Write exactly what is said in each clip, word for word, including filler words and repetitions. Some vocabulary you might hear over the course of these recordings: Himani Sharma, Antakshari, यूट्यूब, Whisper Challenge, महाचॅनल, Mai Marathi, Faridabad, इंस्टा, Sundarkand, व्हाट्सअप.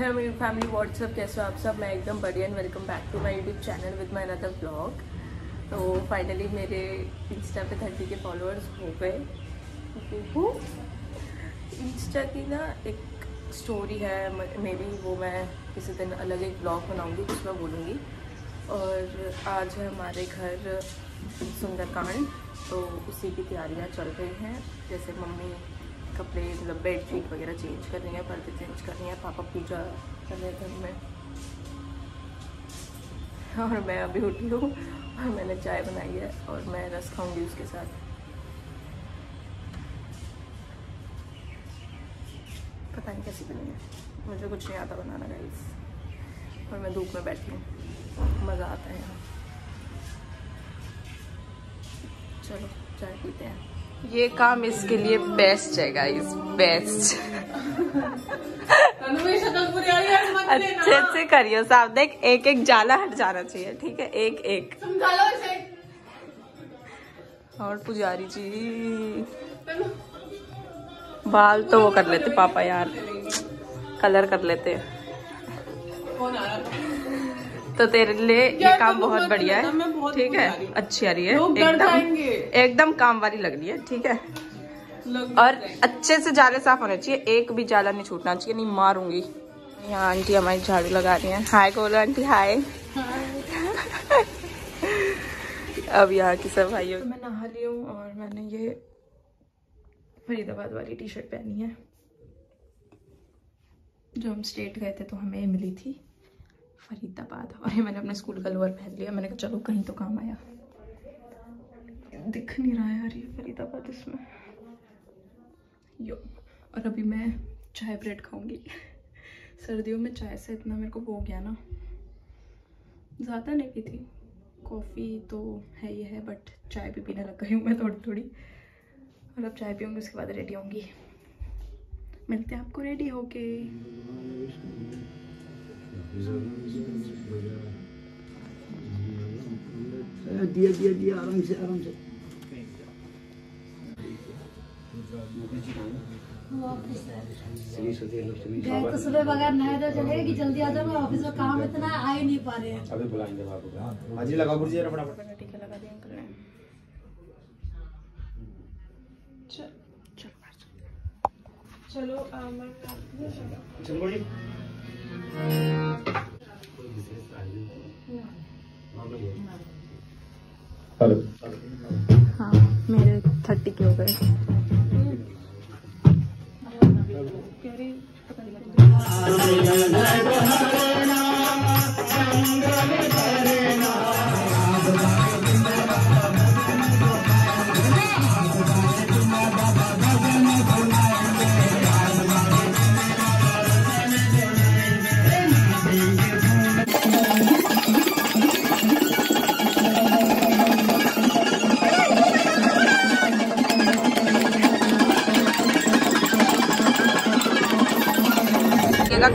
Hello मेरी family, व्हाट्सअप कैसे हो आप सब। मैं एकदम बढ़िया and welcome back to my यूट्यूब channel with my another blog. तो फाइनली मेरे इंस्टा पे थर्टी के फॉलोअर्स हो गए। इंस्टा की ना एक स्टोरी है, मे बी वो मैं किसी दिन अलग एक ब्लॉग बनाऊंगी उसमें बोलूँगी। और आज है हमारे घर सुंदरकांड, तो उसी की तैयारियाँ चल रही हैं। जैसे मम्मी कपड़े मतलब बेड शीट वगैरह चेंज करनी है, पर्दे चेंज करनी है, पापा पूजा कर रहे घर में और मैं अभी उठी हूँ और मैंने चाय बनाई है और मैं रस खाऊंगी उसके साथ। पता नहीं कैसी बनी है, मुझे कुछ नहीं आता बनाना गाइस। और मैं धूप में बैठी हूँ, मज़ा आता है यहाँ। चलो चाय पीते हैं। ये काम इसके लिए बेस्ट है गाइस, बेस्ट। अच्छे अच्छे करियो साहब, देख एक एक जाला हट जाना चाहिए, ठीक है, एक एक। और पुजारी जी बाल तो वो कर लेते पापा यार, कलर कर लेते। तो तेरे लिए ये काम बहुत बढ़िया है, ठीक है, अच्छी आ रही है, एकदम एकदम काम वाली लग रही है, ठीक है। और अच्छे से जाले साफ होने चाहिए, एक भी जाला नहीं छूटना चाहिए, नहीं मारूंगी। यहाँ आंटी हमारी झाड़ू लगा रही हैं। हाय बोलो आंटी, हाय। अब यहाँ की सब भाई, मैं नहा ली हूँ और मैंने ये फरीदाबाद वाली टी शर्ट पहनी है जो हम स्टेट गए थे तो हमें मिली थी, फरीदाबाद। और ये मैंने अपने स्कूल का लोअर पहन लिया, मैंने कहा चलो कहीं तो काम आया। दिख नहीं रहा है यार ये फरीदाबाद इसमें यो। और अभी मैं चाय ब्रेड खाऊंगी। सर्दियों में चाय से इतना मेरे को हो गया ना, ज़्यादा नहीं पी थी, कॉफ़ी तो है ये है, बट चाय भी पीने लग गई हूँ मैं थोड़ी थोड़ी। और अब चाय पीऊँगी, उसके बाद रेडी होंगी। मिलते हैं आपको रेडी होके। दिया दिया दिया आराम से आराम से। तो सुबह बगैर नहाए तो चलेगी, जल्दी आ जाओ, ऑफिस में काम इतना आ ही नहीं पा रहे हैं। अभी बुलाएंगे बाबू, हाजिर लगा कुर्सी जरा फटाफट। ठीक है लगा दिया अंकल ने। चल चल चलो मैं चलो बड़ी हेलो। हाँ मेरे थर्टी के हो गए।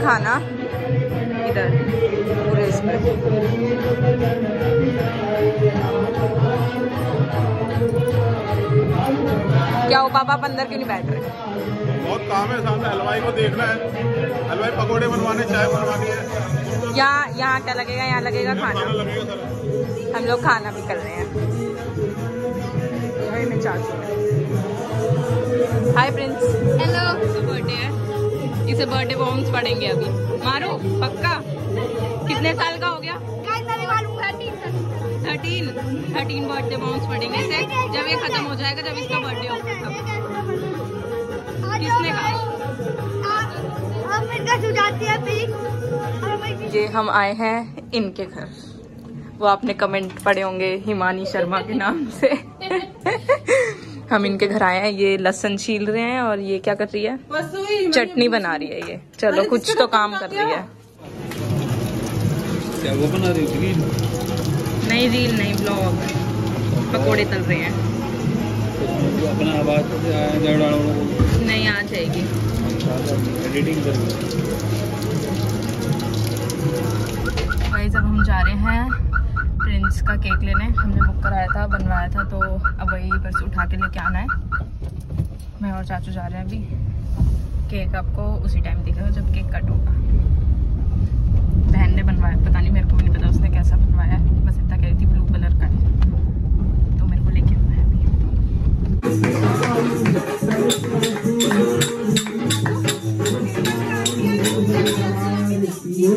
खाना इधर पूरे इसमें। क्या हो पापा, अंदर क्यों नहीं बैठ रहे? बहुत काम है सामने, हलवाई को देखना है, हलवाई पकोड़े बनवाने, चाय बनवानी है। यहाँ यहाँ क्या लगेगा, यहाँ लगेगा खाना, खाना लगेगा। हम लोग खाना भी कर रहे हैं। मैं चाहती हूँ। Hi Prince. हेलो। बर्थडे है, इसे बर्थडे वॉर्म्स पड़ेंगे अभी। मारो पक्का। कितने साल का हो गया? थर्टीन थर्टीन बर्थडे वॉर्म्स पड़ेंगे इसे। जब ये खत्म हो जाएगा जब इसका बर्थडे होगा तब। किसने कहा? ये हम आए हैं इनके घर, वो आपने कमेंट पढ़े होंगे हिमानी शर्मा के नाम से। हम इनके घर आए हैं। ये लहसुन छील रहे हैं और ये क्या कर रही है, चटनी बना रही है ये। चलो कुछ तो काम कर रही है। क्या वो बना रही है? रील नहीं, रील नहीं, ब्लॉग। पकोड़े तल रहे हैं। तो अपना आवाज नहीं आ जाएगी, एडिटिंग कर। गाइस अब हम जा रहे हैं प्रिंस का केक लेने। हमने बुक कराया था, बनवाया था, तो अब वही बस उठा के लेके आना है। मैं और चाचू जा रहे हैं अभी। केक आपको उसी टाइम दिखेगा जब केक कट होगा। भैया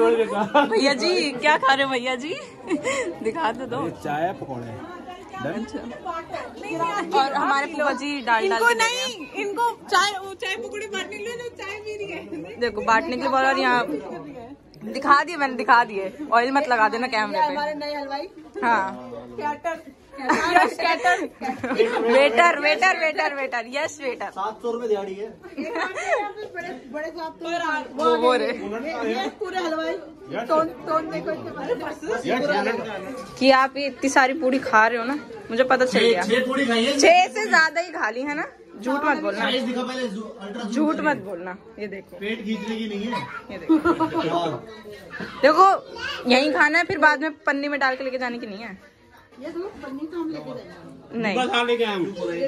भैया जी क्या खा रहे हो भैया जी? दिखा तो दो। चाय पकौड़े। अच्छा। और हमारे फूफा जी डाल डाल के नहीं, इनको चाय चाय पकौड़े बांटने के लिए चाय पी रही है। देखो बांटने के लिए बोला और यहाँ दिखा दिए, मैंने दिखा दिए। ऑयल मत लगा देना कैमरे पे। हमारे नए हलवाई। हाँ yes waiter waiter waiter waiter waiter yes waiter सात सौ रूपये दिहाड़ी है। बड़े बड़े वो यस पूरे हलवाई कि आप ये इतनी सारी पूरी खा रहे हो ना, मुझे पता चल गया। छह से ज्यादा ही खा ली है ना, झूठ मत बोलना, झूठ मत बोलना। ये देखो पेट खींचने की नहीं है, ये देखो देखो यही खाना है, फिर बाद में पन्नी में डाल के लेके जाने की नहीं है। ये तो पन्नी तो हम लेके जाएंगे। नहीं बस लेके आए हम।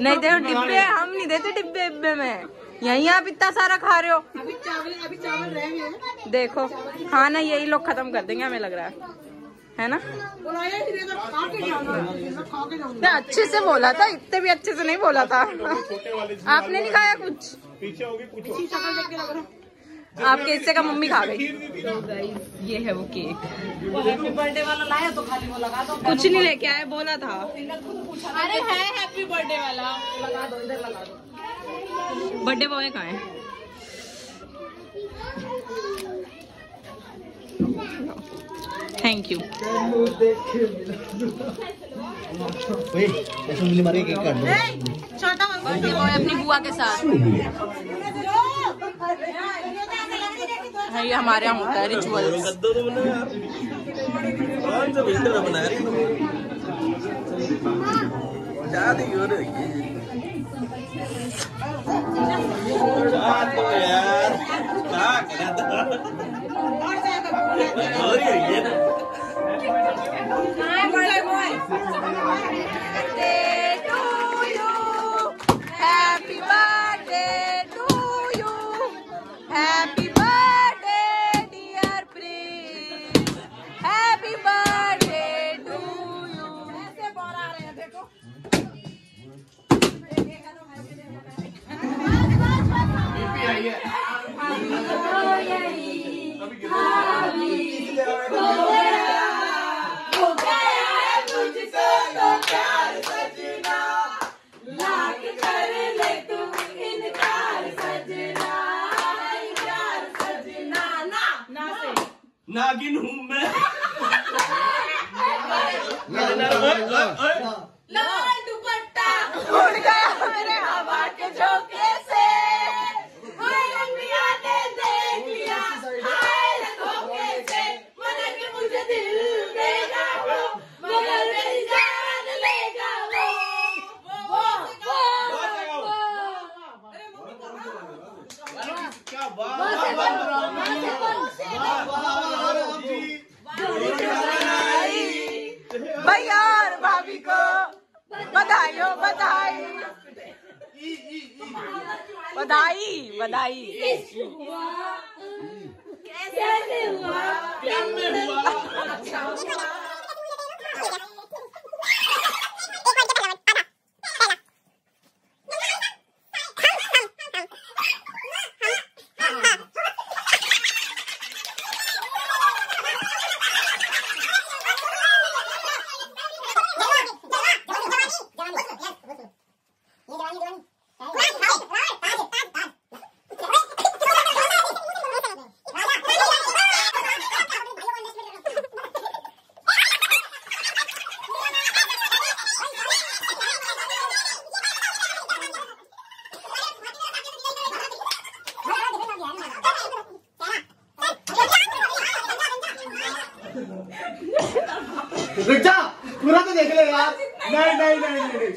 नहीं देखो डिब्बे हम नहीं देते, डिब्बे डिब्बे में यही आप इतना सारा खा रहे हो। अभी चावल अभी चावल रहे हैं। देखो खाना यही लोग खत्म कर देंगे हमें लग रहा है, है ना? मैं अच्छे से बोला था, इतने भी अच्छे से नहीं बोला था। आपने नहीं खाया कुछ? पीछे होगी कुछ आपके हिस्से का मम्मी खा गई। ये है वो केक, हैप्पी बर्थडे वाला लाया तो खाली वो लगा दो। कुछ नहीं लेके आए, बोला था। अरे है हैप्पी बर्थडे वाला, लगा दो इधर लगा दो। बर्थडे बॉय कहाँ है? Thank you. छोटा बर्थडे बॉय अपनी बुआ के साथ है। ये हमारे यहाँ होता है rituals. Happy birthday to you, happy नागिन हूँ मैं। लाल दुपट्टा उड़ गया मेरे हवा के झोंके से, मेरे पिया ने देख लिया हाय धोखे से। मना कि मुझे दिल देगा वो, मगर मेरी जान लेगा वो वो वो वो। क्या बात भैया और भाभी को बधाई हो, बधाई बधाई बधाई। कैसे हुआ रुक जा, पूरा तो देख ले यार। नहीं नहीं नहीं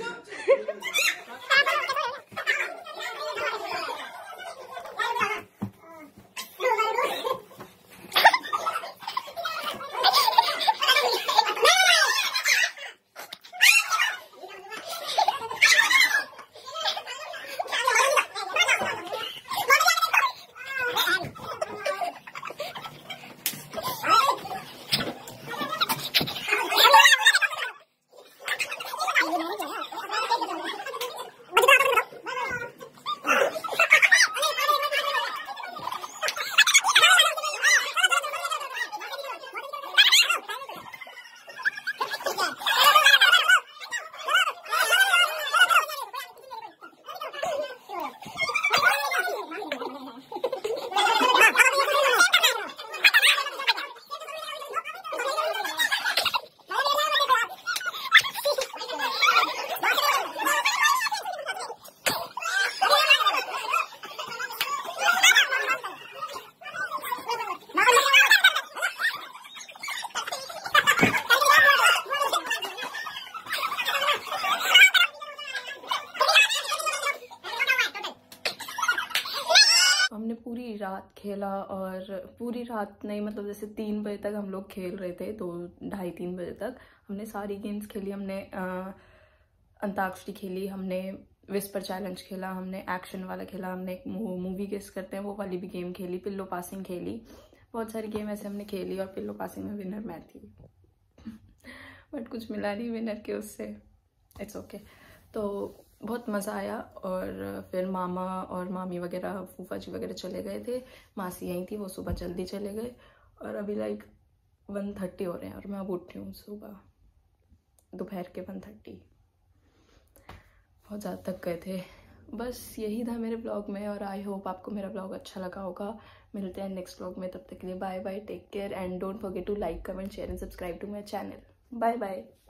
पूरी रात खेला, और पूरी रात नहीं मतलब जैसे तीन बजे तक हम लोग खेल रहे थे, दो ढाई तीन बजे तक हमने सारी गेम्स खेली। हमने अंताक्षरी खेली, हमने विस्पर चैलेंज खेला, हमने एक्शन वाला खेला, हमने एक मूवी गेस करते हैं वो वाली भी गेम खेली, पिल्लो पासिंग खेली, बहुत सारी गेम ऐसे हमने खेली। और पिल्लो पासिंग में विनर मैं थी बट कुछ मिला नहीं विनर के उससे, इट्स ओके। तो बहुत मज़ा आया। और फिर मामा और मामी वगैरह फूफा जी वगैरह चले गए थे, मासी यहीं थी, वो सुबह जल्दी चले गए। और अभी लाइक वन थर्टी हो रहे हैं और मैं अब उठी हूँ सुबह, दोपहर के वन थर्टी। बहुत ज़्यादा तक गए थे। बस यही था मेरे ब्लॉग में, और आई होप आपको मेरा ब्लॉग अच्छा लगा होगा। मिलते हैं नेक्स्ट ब्लॉग में, तब तक के लिए bye bye, take care and don't forget to like comment share and subscribe to my channel. Bye bye.